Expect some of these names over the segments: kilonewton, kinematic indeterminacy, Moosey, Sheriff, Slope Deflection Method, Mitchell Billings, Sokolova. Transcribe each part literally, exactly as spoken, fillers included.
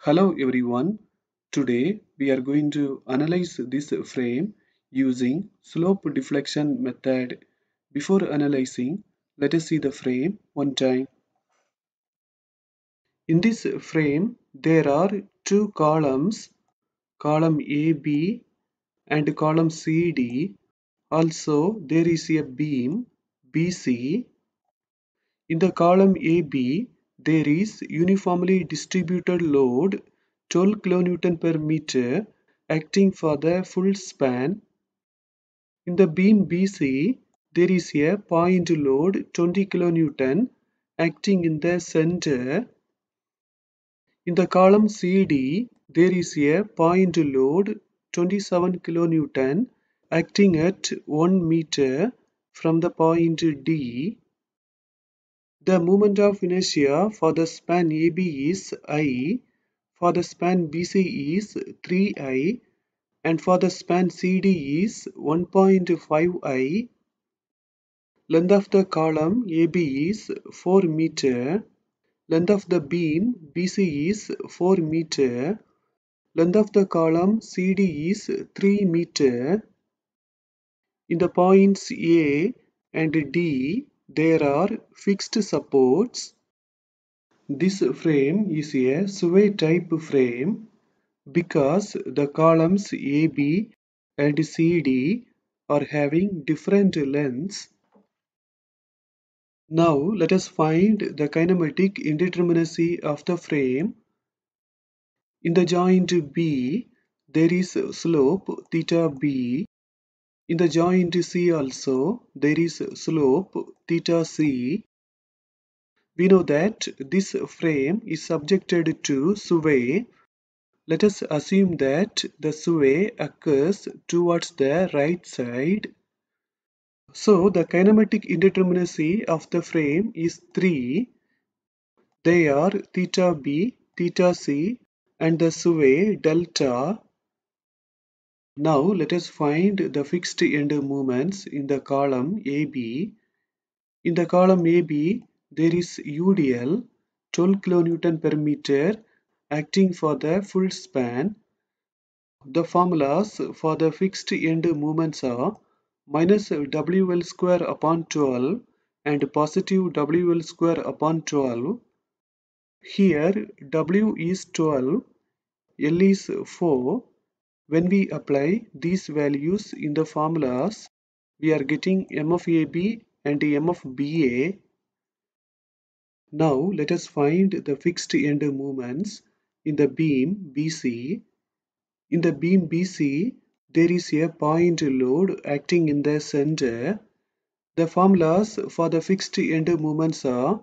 Hello everyone, today we are going to analyze this frame using slope deflection method. Before analyzing, let us see the frame one time. In this frame, there are two columns, column A B and column C D. Also, there is a beam B C. In the column A B, there is uniformly distributed load twelve kilonewton per meter acting for the full span. In the beam B C, there is a point load twenty kilonewton acting in the center. In the column C D, there is a point load twenty-seven kilonewton acting at one meter from the point D. The moment of inertia for the span A B is I, for the span B C is three I, and for the span C D is one point five I. Length of the column A B is four meter. Length of the beam B C is four meter. Length of the column C D is three meter. In the points A and D, there are fixed supports. This frame is a sway type frame because the columns A B and C D are having different lengths. Now let us find the kinematic indeterminacy of the frame. In the joint B, there is slope theta B. In the joint C also, there is slope theta C. We know that this frame is subjected to sway. Let us assume that the sway occurs towards the right side. So the kinematic indeterminacy of the frame is three. They are theta B, theta C, and the sway delta. Now let us find the fixed end moments in the column A B. In the column A B, there is U D L twelve kilonewton per meter acting for the full span. The formulas for the fixed end moments are minus W L square upon twelve and positive W L square upon twelve. Here W is twelve, L is four. When we apply these values in the formulas, we are getting M of A B and M of B A. Now let us find the fixed end moments in the beam B C. In the beam B C, there is a point load acting in the center. The formulas for the fixed end moments are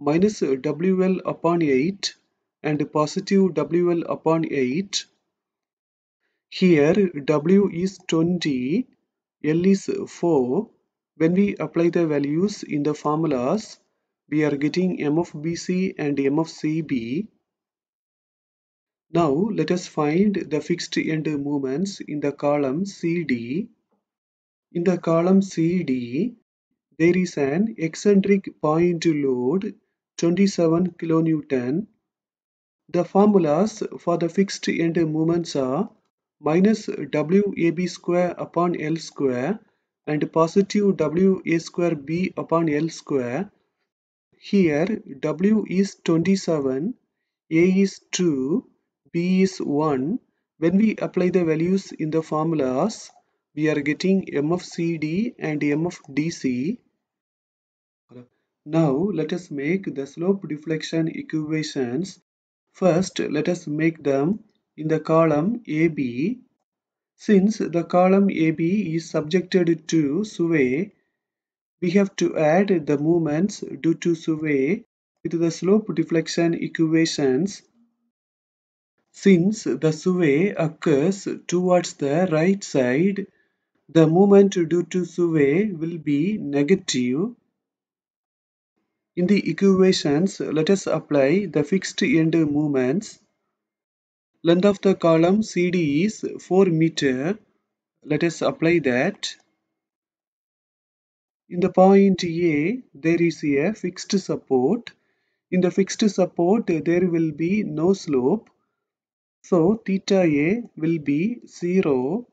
minus W L upon eight and positive W L upon eight. Here W is twenty, L is four. When we apply the values in the formulas, we are getting M of B C and M of C B. Now let us find the fixed end moments in the column C D. In the column C D, there is an eccentric point load twenty-seven kilonewton. The formulas for the fixed end moments are minus W A B square upon L square and positive W A square B upon L square. Here W is twenty-seven, A is two, B is one. When we apply the values in the formulas, we are getting M of C D and M of D C. Now let us make the slope deflection equations. First, let us make them in the column A B. Since the column A B is subjected to sway, we have to add the moments due to sway with the slope deflection equations. Since the sway occurs towards the right side, the moment due to sway will be negative. In the equations, let us apply the fixed end moments. Length of the column C D is four meter. Let us apply that. In the point A, there is a fixed support. In the fixed support, there will be no slope. So theta A will be zero.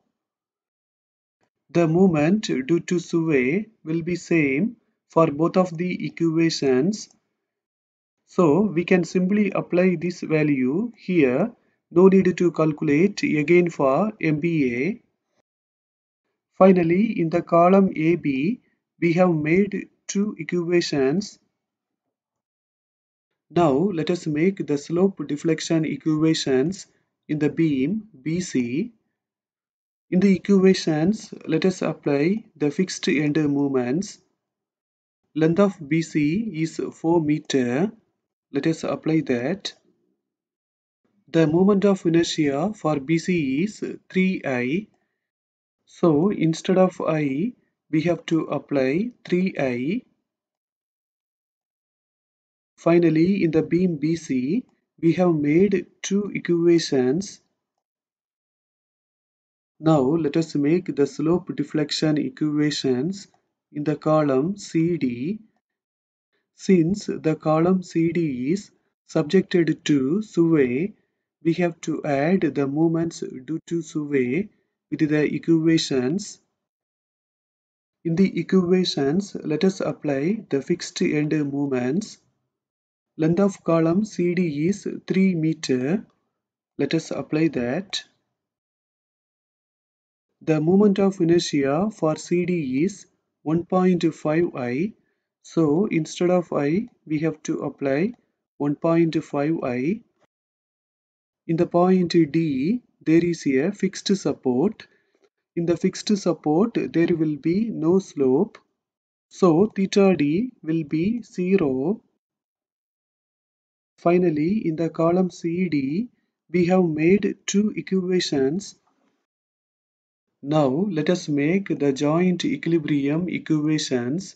The moment due to sway will be same for both of the equations. So we can simply apply this value here. No need to calculate again for M B A. Finally, in the column A B, we have made two equations. Now let us make the slope deflection equations in the beam B C. In the equations, let us apply the fixed end movements. Length of B C is four meter. Let us apply that. The moment of inertia for B C is three I. So instead of I, we have to apply three I. Finally, in the beam B C, we have made two equations. Now let us make the slope deflection equations in the column C D. Since the column C D is subjected to sway, we have to add the moments due to sway with the equations. In the equations, let us apply the fixed end moments. Length of column C D is three meter. Let us apply that. The moment of inertia for C D is one point five I. So instead of I, we have to apply one point five I. In the point D, there is a fixed support. In the fixed support, there will be no slope. So theta D will be zero. Finally, in the column C D, we have made two equations. Now let us make the joint equilibrium equations.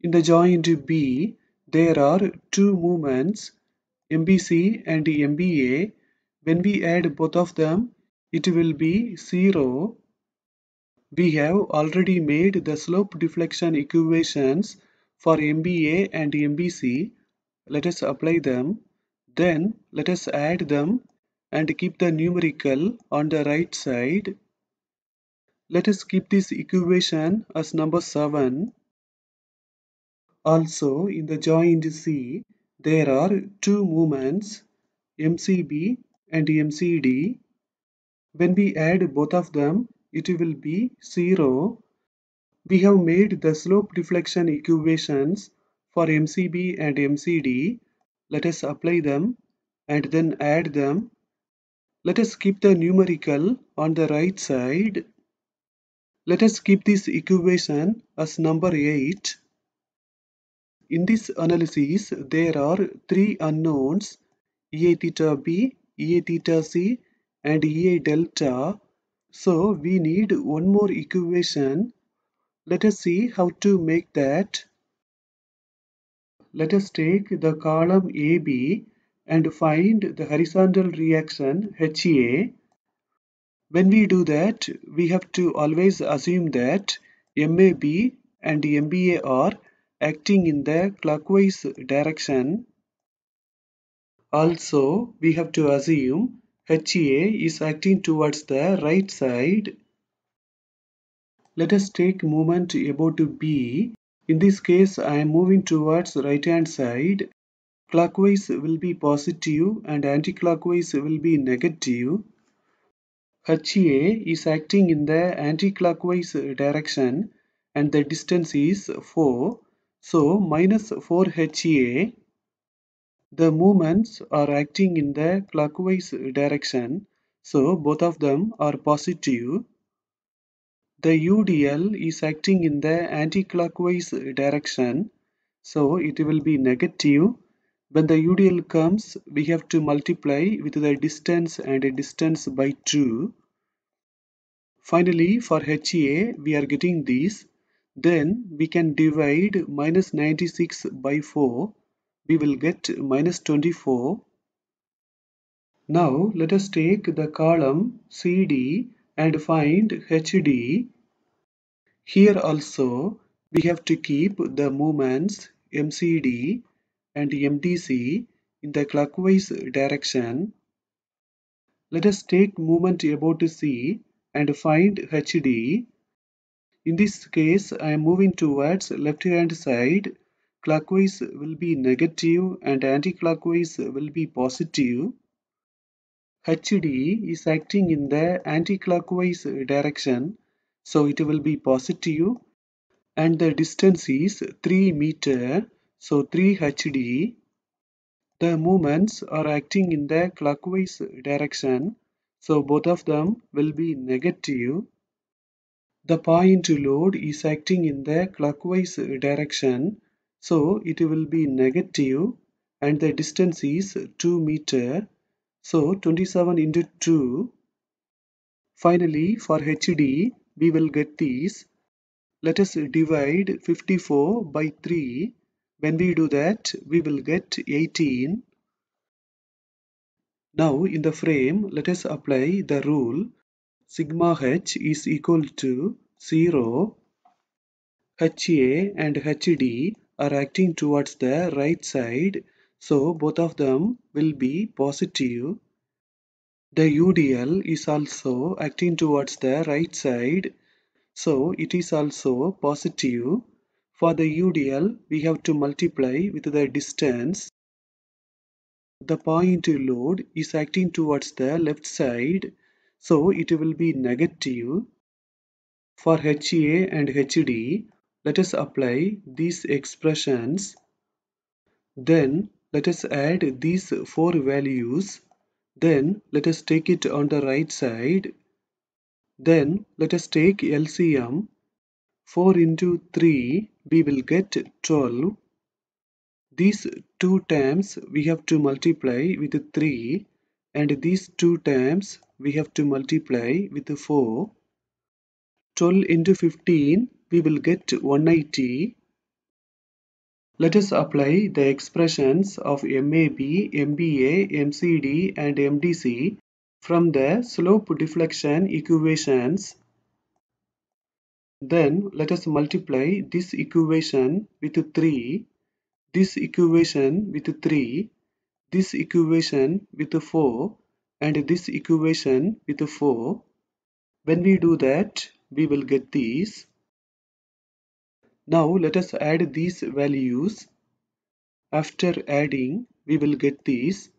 In the joint B, there are two moments, M B C and M B A. When we add both of them, it will be zero. We have already made the slope deflection equations for M B A and M B C. Let us apply them. Then let us add them and keep the numerical on the right side. Let us keep this equation as number seven. Also, in the joint C, there are two moments, M C B and M C D. When we add both of them, it will be zero. We have made the slope deflection equations for M C B and M C D. Let us apply them and then add them. Let us keep the numerical on the right side. Let us keep this equation as number eight. In this analysis, there are three unknowns, Ea theta B, Ea theta C and Ea delta. So we need one more equation. Let us see how to make that. Let us take the column A B and find the horizontal reaction H A. When we do that, we have to always assume that M A B and M B A are acting in the clockwise direction. Also, we have to assume H A is acting towards the right side. Let us take moment about B. In this case, I am moving towards right hand side. Clockwise will be positive and anti-clockwise will be negative. H A is acting in the anti-clockwise direction and the distance is four. So minus four H A. The moments are acting in the clockwise direction, so both of them are positive. The U D L is acting in the anti-clockwise direction, so it will be negative. When the U D L comes, we have to multiply with the distance and a distance by two. Finally, for H A, we are getting these. Then we can divide minus ninety-six by four. We will get minus twenty-four. Now let us take the column C D and find H D. Here also we have to keep the moments M C D and M D C in the clockwise direction. Let us take movement about C and find H D. In this case, I am moving towards left hand side. Clockwise will be negative and anti-clockwise will be positive. H D is acting in the anti-clockwise direction, so it will be positive, and the distance is three meter, so three H D. The movements are acting in the clockwise direction, so both of them will be negative. The point load is acting in the clockwise direction, so it will be negative, and the distance is two meter, so twenty-seven into two. Finally, for H D, we will get these. Let us divide fifty-four by three. When we do that, we will get eighteen. Now in the frame, let us apply the rule. Sigma H is equal to zero. H A and H D are acting towards the right side, so both of them will be positive. The U D L is also acting towards the right side, so it is also positive. For the U D L, we have to multiply with the distance. The point load is acting towards the left side, so it will be negative. For H A and H D, let us apply these expressions. Then let us add these four values. Then let us take it on the right side. Then let us take L C M. four into three, we will get twelve. These two terms we have to multiply with three, and these two terms we have to multiply with four. twelve into fifteen, we will get one hundred eighty. Let us apply the expressions of M A B, M B A, M C D and M D C from the slope deflection equations. Then let us multiply this equation with three, this equation with three, this equation with four, and this equation with four. When we do that, we will get these. Now let us add these values. After adding, we will get these.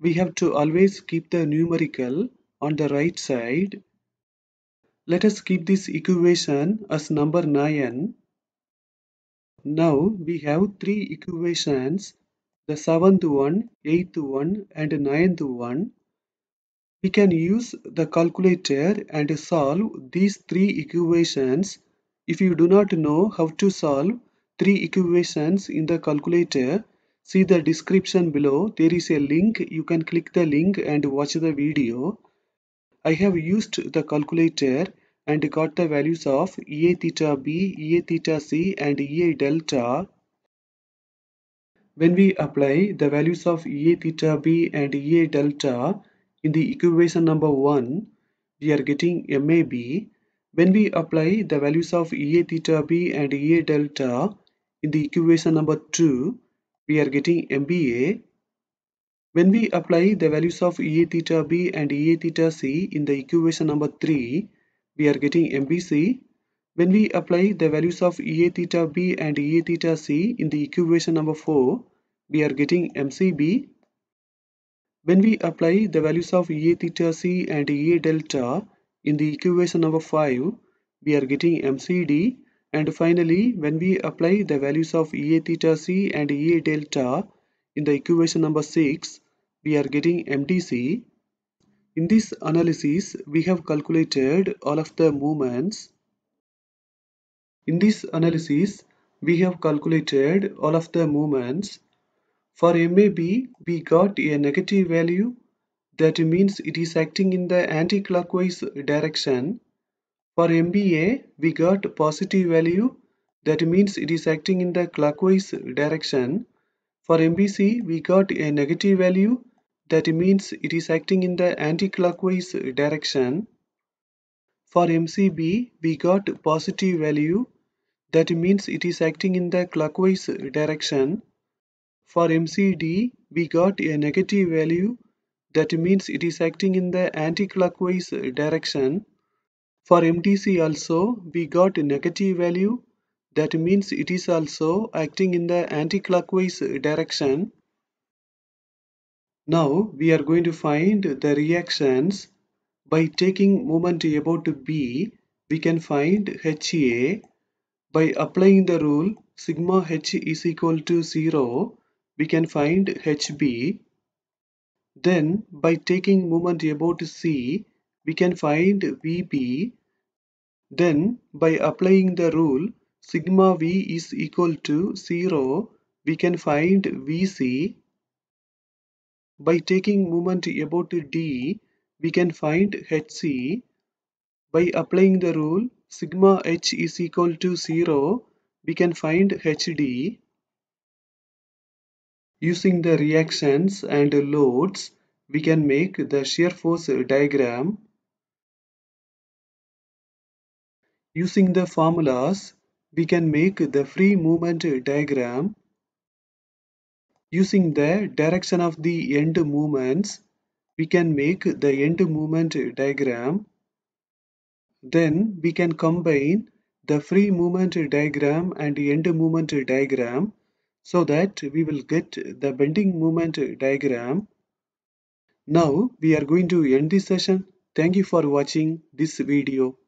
We have to always keep the numerical on the right side. Let us keep this equation as number nine. Now we have three equations, the seventh one, eighth one and ninth one. We can use the calculator and solve these three equations. If you do not know how to solve three equations in the calculator, see the description below. There is a link. You can click the link and watch the video. I have used the calculator and got the values of E A theta B, E A theta C and E A delta. When we apply the values of E A theta B and E A delta in the equation number one, we are getting M A B. When we apply the values of E A theta B and E A delta in the equation number two, we are getting M B A. When we apply the values of E A theta B and E A theta C in the equation number three, we are getting M B C. When we apply the values of E A theta B and E A theta C in the equation number four, we are getting M C B. When we apply the values of E A theta C and E A delta in the equation number five, we are getting M C D. And finally, when we apply the values of E A theta C and E A delta in the equation number six, we are getting M D C. In this analysis, we have calculated all of the movements. In this analysis, we have calculated all of the movements. For M A B, we got a negative value. That means it is acting in the anti-clockwise direction. For M B A, we got positive value. That means it is acting in the clockwise direction. For M B C, we got a negative value. That means it is acting in the anti-clockwise direction. For M C B, we got positive value. That means it is acting in the clockwise direction. For M C D, we got a negative value. That means it is acting in the anti-clockwise direction. For M T C also, we got a negative value. That means it is also acting in the anti-clockwise direction. Now we are going to find the reactions. By taking moment about B, we can find H A. By applying the rule sigma H is equal to zero, we can find H B. Then by taking moment about C, we can find V B. Then by applying the rule sigma V is equal to zero, we can find V C. By taking moment about D, we can find H C. By applying the rule sigma H is equal to zero, we can find H D. Using the reactions and loads, we can make the shear force diagram. Using the formulas, we can make the free movement diagram. Using the direction of the end movements, we can make the end movement diagram. Then we can combine the free movement diagram and end movement diagram so that we will get the bending movement diagram. Now we are going to end this session. Thank you for watching this video.